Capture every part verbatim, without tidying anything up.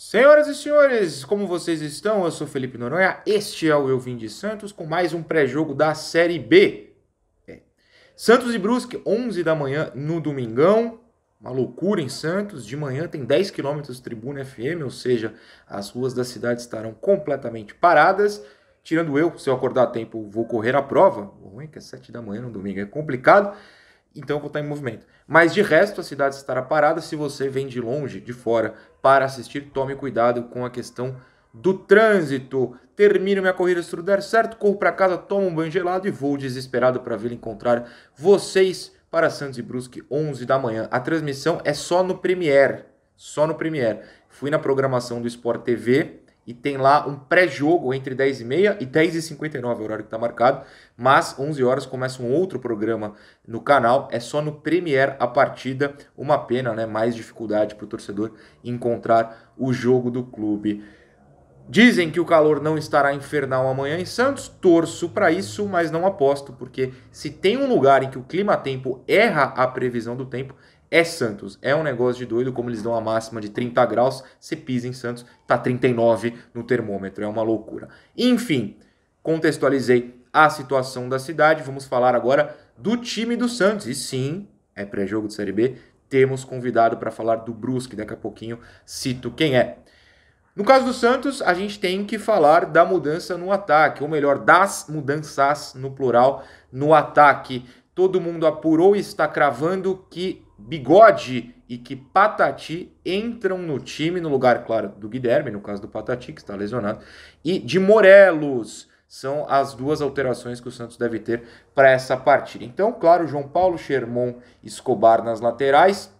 Senhoras e senhores, como vocês estão? Eu sou Felipe Noronha, este é o Eu Vim de Santos com mais um pré-jogo da Série B. É. Santos e Brusque, onze da manhã no Domingão, uma loucura em Santos, de manhã tem dez quilômetros de tribuna F M, ou seja, as ruas da cidade estarão completamente paradas, tirando eu, se eu acordar a tempo vou correr a prova, o ruim é que é sete da manhã no domingo, é complicado, então eu vou estar em movimento. Mas de resto a cidade estará parada, se você vem de longe, de fora, para assistir, tome cuidado com a questão do trânsito. Termino minha corrida, se tudo der certo, corro para casa, tomo um banho gelado e vou desesperado para vir encontrar vocês para Santos e Brusque, onze da manhã. A transmissão é só no Premiere, só no Premiere. Fui na programação do Sport T V e tem lá um pré-jogo entre dez e meia e dez e cinquenta e nove, o horário que está marcado, mas onze horas começa um outro programa no canal, é só no Premiere a partida, uma pena, né? Mais dificuldade para o torcedor encontrar o jogo do clube. Dizem que o calor não estará infernal amanhã em Santos, torço para isso, mas não aposto, porque se tem um lugar em que o clima-tempo erra a previsão do tempo, é Santos. É um negócio de doido, como eles dão a máxima de trinta graus, você pisa em Santos, tá trinta e nove no termômetro, é uma loucura. Enfim, contextualizei a situação da cidade, vamos falar agora do time do Santos, e sim, é pré-jogo de Série B, temos convidado para falar do Brusque, daqui a pouquinho cito quem é. No caso do Santos, a gente tem que falar da mudança no ataque, ou melhor, das mudanças, no plural, no ataque. Todo mundo apurou e está cravando que Bigode e que Patati entram no time, no lugar, claro, do Guilherme, no caso do Patati, que está lesionado, e de Morelos. São as duas alterações que o Santos deve ter para essa partida. Então, claro, João Paulo, Chermont, Escobar nas laterais,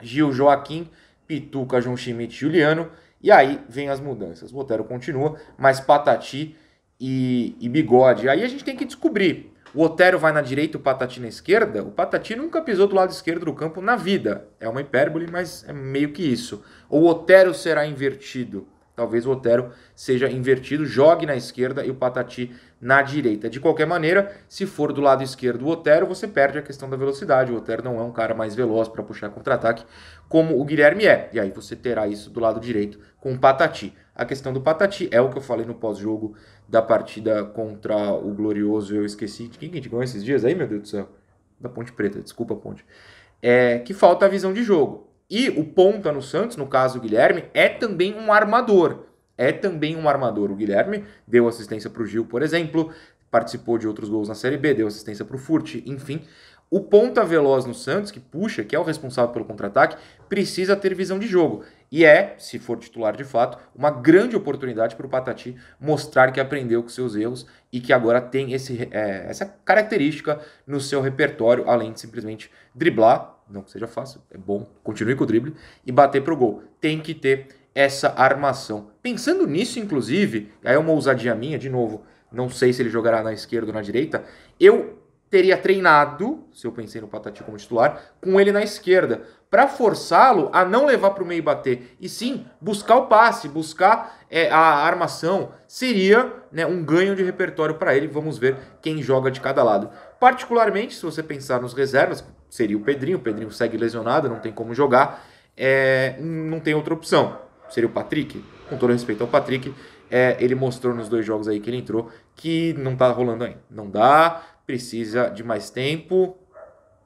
Gil, Joaquim, Pituca, João Schmidt, Juliano. E aí vem as mudanças. O Otero continua, mas Patati e, e Bigode. Aí a gente tem que descobrir. O Otero vai na direita, o Patati na esquerda. O Patati nunca pisou do lado esquerdo do campo na vida. É uma hipérbole, mas é meio que isso. Ou o Otero será invertido. Talvez o Otero seja invertido, jogue na esquerda e o Patati na direita. De qualquer maneira, se for do lado esquerdo o Otero, você perde a questão da velocidade. O Otero não é um cara mais veloz para puxar contra-ataque como o Guilherme é. E aí você terá isso do lado direito com o Patati. A questão do Patati é o que eu falei no pós-jogo da partida contra o Glorioso. Eu esqueci de quem que a gente ganhou esses dias aí, meu Deus do céu. Da Ponte Preta, desculpa, Ponte. É que falta a visão de jogo. E o ponta no Santos, no caso o Guilherme, é também um armador. É também um armador. O Guilherme deu assistência para o Gil, por exemplo, participou de outros gols na Série B, deu assistência para o Furt, enfim. O ponta veloz no Santos, que puxa, que é o responsável pelo contra-ataque, precisa ter visão de jogo. E é, se for titular de fato, uma grande oportunidade para o Patati mostrar que aprendeu com seus erros e que agora tem esse, é, essa característica no seu repertório, além de simplesmente driblar. Não que seja fácil, é bom, continue com o drible e bater para o gol. Tem que ter essa armação. Pensando nisso, inclusive, aí é uma ousadia minha, de novo, não sei se ele jogará na esquerda ou na direita, eu teria treinado, se eu pensei no Patati como titular, com ele na esquerda, para forçá-lo a não levar para o meio e bater, e sim buscar o passe, buscar é, a armação, seria, né, um ganho de repertório para ele, vamos ver quem joga de cada lado. Particularmente, se você pensar nos reservas, seria o Pedrinho, o Pedrinho segue lesionado, não tem como jogar, é, não tem outra opção, seria o Patrick, com todo respeito ao Patrick, é, ele mostrou nos dois jogos aí que ele entrou, que não tá rolando ainda, não dá, precisa de mais tempo,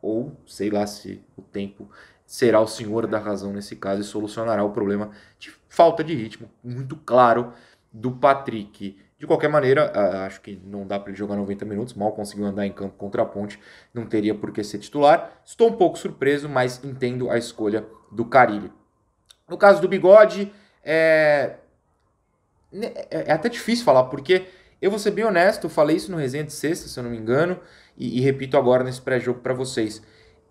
ou sei lá se o tempo será o senhor da razão nesse caso e solucionará o problema de falta de ritmo, muito claro, do Patrick. De qualquer maneira, acho que não dá para ele jogar noventa minutos, mal conseguiu andar em campo contra a Ponte, não teria por que ser titular. Estou um pouco surpreso, mas entendo a escolha do Carille. No caso do Bigode, é... é até difícil falar, porque eu vou ser bem honesto, falei isso no resenha de sexta, se eu não me engano, e, e repito agora nesse pré-jogo para vocês.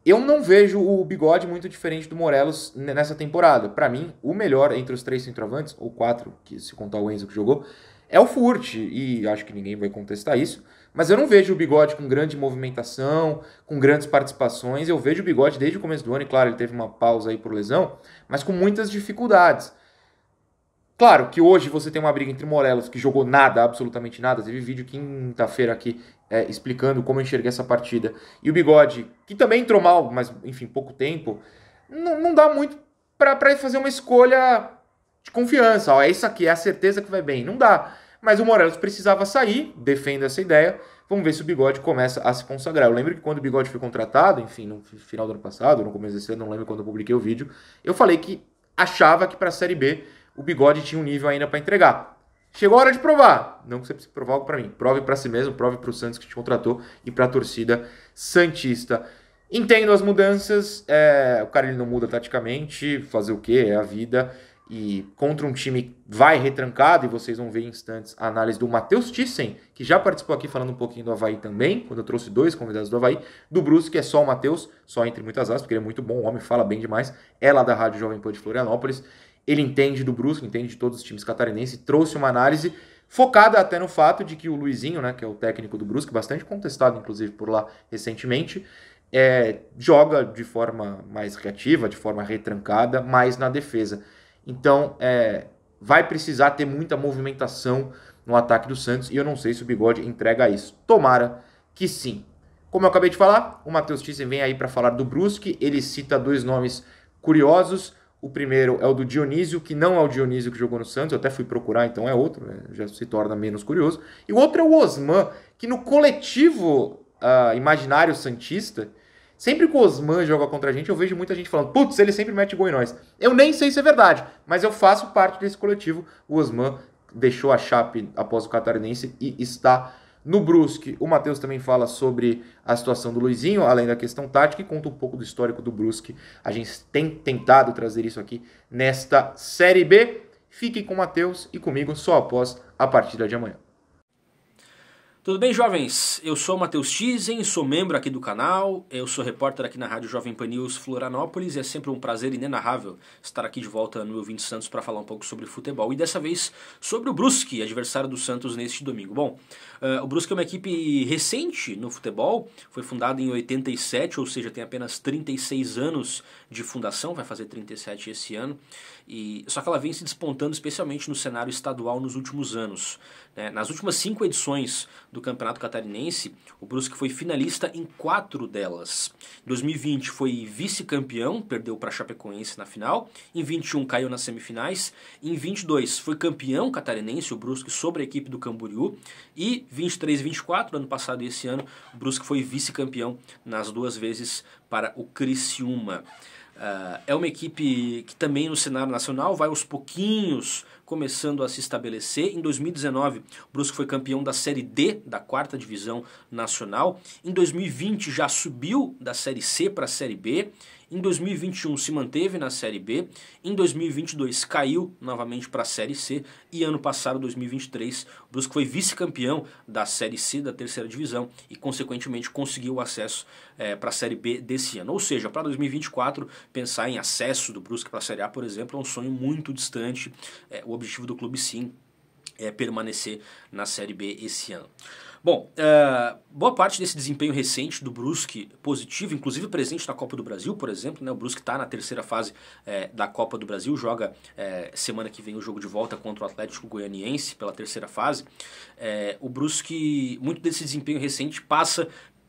Eu não vejo o Bigode muito diferente do Morelos nessa temporada. Para mim, o melhor entre os três centroavantes, ou quatro, que se contar o Enzo que jogou, é o Furt, e acho que ninguém vai contestar isso. Mas eu não vejo o Bigode com grande movimentação, com grandes participações. Eu vejo o Bigode desde o começo do ano, e claro, ele teve uma pausa aí por lesão, mas com muitas dificuldades. Claro que hoje você tem uma briga entre Morelos, que jogou nada, absolutamente nada. Teve vídeo quinta-feira aqui é, explicando como eu enxerguei essa partida. E o Bigode, que também entrou mal, mas enfim, pouco tempo, não, não dá muito para fazer uma escolha de confiança. Ó, é isso aqui, é a certeza que vai bem. Não dá. Mas o Morelos precisava sair, defendo essa ideia. Vamos ver se o Bigode começa a se consagrar. Eu lembro que quando o Bigode foi contratado, enfim, no final do ano passado, no começo desse ano, não lembro quando eu publiquei o vídeo, eu falei que achava que para a Série B o Bigode tinha um nível ainda para entregar. Chegou a hora de provar. Não que você precise provar algo para mim. Prove para si mesmo, prove para o Santos que te contratou e para a torcida santista. Entendo as mudanças, é... o cara ele não muda taticamente, fazer o quê? É a vida. E contra um time vai retrancado, e vocês vão ver em instantes a análise do Matheus Thiesen, que já participou aqui falando um pouquinho do Avaí também, quando eu trouxe dois convidados do Avaí, do Brusque, que é só o Matheus, só entre muitas aspas, porque ele é muito bom, o homem fala bem demais, é lá da Rádio Jovem Pan de Florianópolis, ele entende do Brusque, entende de todos os times catarinenses, trouxe uma análise focada até no fato de que o Luizinho, né, que é o técnico do Brusque, bastante contestado inclusive por lá recentemente, é, joga de forma mais reativa, de forma retrancada, mais na defesa. Então, é, vai precisar ter muita movimentação no ataque do Santos, e eu não sei se o Bigode entrega isso. Tomara que sim. Como eu acabei de falar, o Matheus Thiesen vem aí para falar do Brusque, ele cita dois nomes curiosos. O primeiro é o do Dionísio, que não é o Dionísio que jogou no Santos, eu até fui procurar, então é outro, né? Já se torna menos curioso. E o outro é o Osman, que no coletivo uh, imaginário santista... Sempre que o Osman joga contra a gente, eu vejo muita gente falando, putz, ele sempre mete gol em nós. Eu nem sei se é verdade, mas eu faço parte desse coletivo. O Osman deixou a Chape após o Catarinense e está no Brusque. O Matheus também fala sobre a situação do Luizinho, além da questão tática, e conta um pouco do histórico do Brusque. A gente tem tentado trazer isso aqui nesta Série B. Fiquem com o Matheus e comigo só após a partida de amanhã. Tudo bem, jovens? Eu sou o Matheus Thiesen, sou membro aqui do canal, eu sou repórter aqui na Rádio Jovem Pan News Florianópolis e é sempre um prazer inenarrável estar aqui de volta no Eu Vim de Santos para falar um pouco sobre futebol e dessa vez sobre o Brusque, adversário do Santos neste domingo. Bom, uh, o Brusque é uma equipe recente no futebol, foi fundada em oitenta e sete, ou seja, tem apenas trinta e seis anos de fundação, vai fazer trinta e sete esse ano, e só que ela vem se despontando especialmente no cenário estadual nos últimos anos. Né? Nas últimas cinco edições do do Campeonato Catarinense, o Brusque foi finalista em quatro delas. Em dois mil e vinte foi vice-campeão, perdeu para Chapecoense na final, em vinte e um caiu nas semifinais, em vinte e dois foi campeão catarinense, o Brusque sobre a equipe do Camboriú, e vinte e três e vinte e quatro, ano passado e esse ano, o Brusque foi vice-campeão nas duas vezes para o Criciúma. Uh, é uma equipe que também no cenário nacional vai aos pouquinhos começando a se estabelecer. Em dois mil e dezenove, o Brusque foi campeão da Série D, da quarta divisão nacional. Em dois mil e vinte já subiu da Série C para a Série B. Em dois mil e vinte e um se manteve na Série B, em dois mil e vinte e dois caiu novamente para a Série C e ano passado, dois mil e vinte e três, o Brusque foi vice-campeão da Série C da terceira divisão e consequentemente conseguiu o acesso é, para a Série B desse ano. Ou seja, para dois mil e vinte e quatro, pensar em acesso do Brusque para a Série A, por exemplo, é um sonho muito distante, é, o objetivo do clube sim é permanecer na Série B esse ano. Bom, uh, boa parte desse desempenho recente do Brusque positivo, inclusive presente na Copa do Brasil, por exemplo, né? O Brusque está na terceira fase é, da Copa do Brasil, joga é, semana que vem o jogo de volta contra o Atlético Goianiense pela terceira fase. É, o Brusque, muito desse desempenho recente passa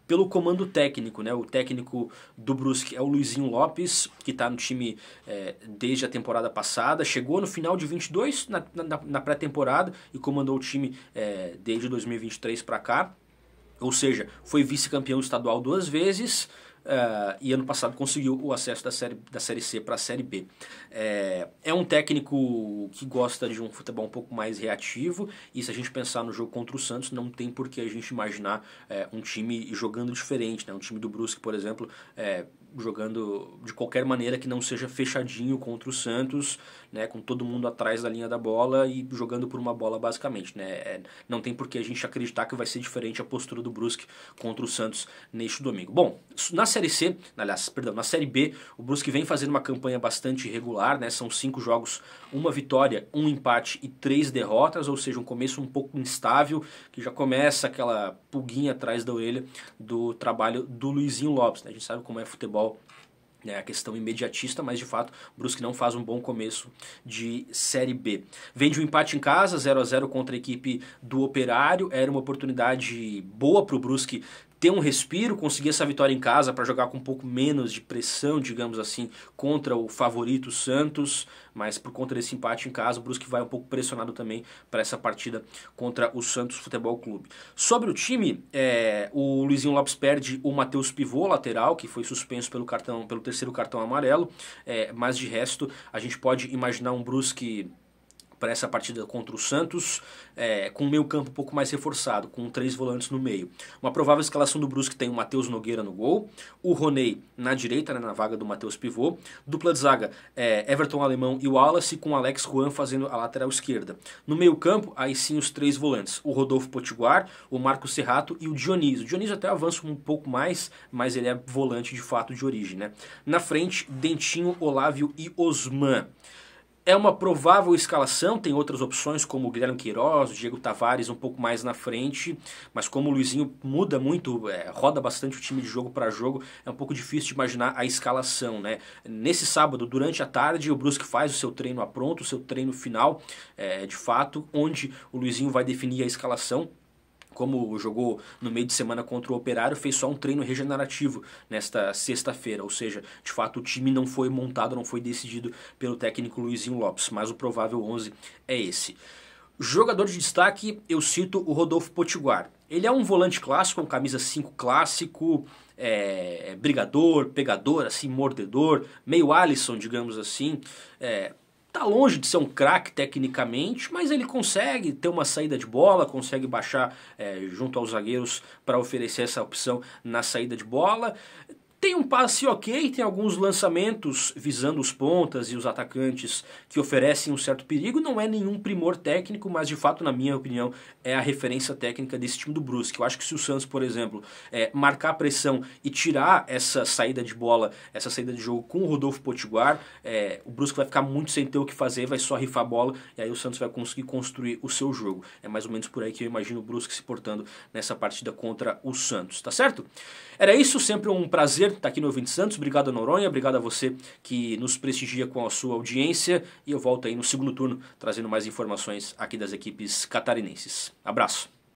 pelo comando técnico, né? O técnico do Brusque é o Luizinho Lopes, que está no time é, desde a temporada passada, chegou no final de vinte e dois, na, na, na pré-temporada, e comandou o time é, desde dois mil e vinte e três para cá, ou seja, foi vice-campeão estadual duas vezes, Uh, e ano passado conseguiu o acesso da série, da série C para a Série B. É, é um técnico que gosta de um futebol um pouco mais reativo, e se a gente pensar no jogo contra o Santos, não tem por que a gente imaginar é, um time jogando diferente, né? Um time do Brusque, por exemplo, é, jogando de qualquer maneira que não seja fechadinho contra o Santos, né? Com todo mundo atrás da linha da bola e jogando por uma bola basicamente. Né? É, não tem por que a gente acreditar que vai ser diferente a postura do Brusque contra o Santos neste domingo. Bom, na série Série C, aliás, perdão, na Série B, o Brusque vem fazendo uma campanha bastante irregular, né? São cinco jogos, uma vitória, um empate e três derrotas, ou seja, um começo um pouco instável, que já começa aquela pulguinha atrás da orelha do trabalho do Luizinho Lopes, né? A gente sabe como é futebol, né, a questão imediatista, mas de fato o Brusque não faz um bom começo de Série B. Vem de um empate em casa, zero a zero contra a equipe do Operário, era uma oportunidade boa para o Brusque ter um respiro, conseguir essa vitória em casa para jogar com um pouco menos de pressão, digamos assim, contra o favorito Santos, mas por conta desse empate em casa, o Brusque vai um pouco pressionado também para essa partida contra o Santos Futebol Clube. Sobre o time, é, o Luizinho Lopes perde o Matheus Pivô, lateral, que foi suspenso pelo, cartão, pelo terceiro cartão amarelo, é, mas de resto a gente pode imaginar um Brusque para essa partida contra o Santos, é, com o meio campo um pouco mais reforçado, com três volantes no meio. Uma provável escalação do Brusque tem o Matheus Nogueira no gol, o Roney na direita, né, na vaga do Matheus Pivô, dupla de zaga, é, Everton Alemão e o Wallace, com o Alex Juan fazendo a lateral esquerda. No meio campo, aí sim os três volantes, o Rodolfo Potiguar, o Marco Serrato e o Dionísio. O Dionísio até avança um pouco mais, mas ele é volante de fato de origem, né? Na frente, Dentinho, Olávio e Osman. É uma provável escalação, tem outras opções como o Guilherme Queiroz, o Diego Tavares um pouco mais na frente, mas como o Luizinho muda muito, é, roda bastante o time de jogo para jogo, é um pouco difícil de imaginar a escalação, né? Nesse sábado, durante a tarde, o Brusque faz o seu treino a pronto, o seu treino final, é, de fato, onde o Luizinho vai definir a escalação. Como jogou no meio de semana contra o Operário, fez só um treino regenerativo nesta sexta-feira, ou seja, de fato o time não foi montado, não foi decidido pelo técnico Luizinho Lopes, mas o provável onze é esse. Jogador de destaque, eu cito o Rodolfo Potiguar. Ele é um volante clássico, um camisa cinco clássico, é, brigador, pegador, assim, mordedor, meio Alisson, digamos assim, é... Tá longe de ser um craque tecnicamente, mas ele consegue ter uma saída de bola, consegue baixar é, junto aos zagueiros para oferecer essa opção na saída de bola. Tem um passe ok, tem alguns lançamentos visando os pontas e os atacantes que oferecem um certo perigo. Não é nenhum primor técnico, mas de fato, na minha opinião, é a referência técnica desse time do Brusque. Eu acho que se o Santos, por exemplo, é, marcar a pressão e tirar essa saída de bola, essa saída de jogo com o Rodolfo Potiguar, é, o Brusque vai ficar muito sem ter o que fazer, vai só rifar a bola e aí o Santos vai conseguir construir o seu jogo. É mais ou menos por aí que eu imagino o Brusque se portando nessa partida contra o Santos, tá certo? Era isso, sempre um prazer tá aqui no Eu Vim de Santos. Obrigado a Noronha, obrigado a você que nos prestigia com a sua audiência e eu volto aí no segundo turno trazendo mais informações aqui das equipes catarinenses. Abraço!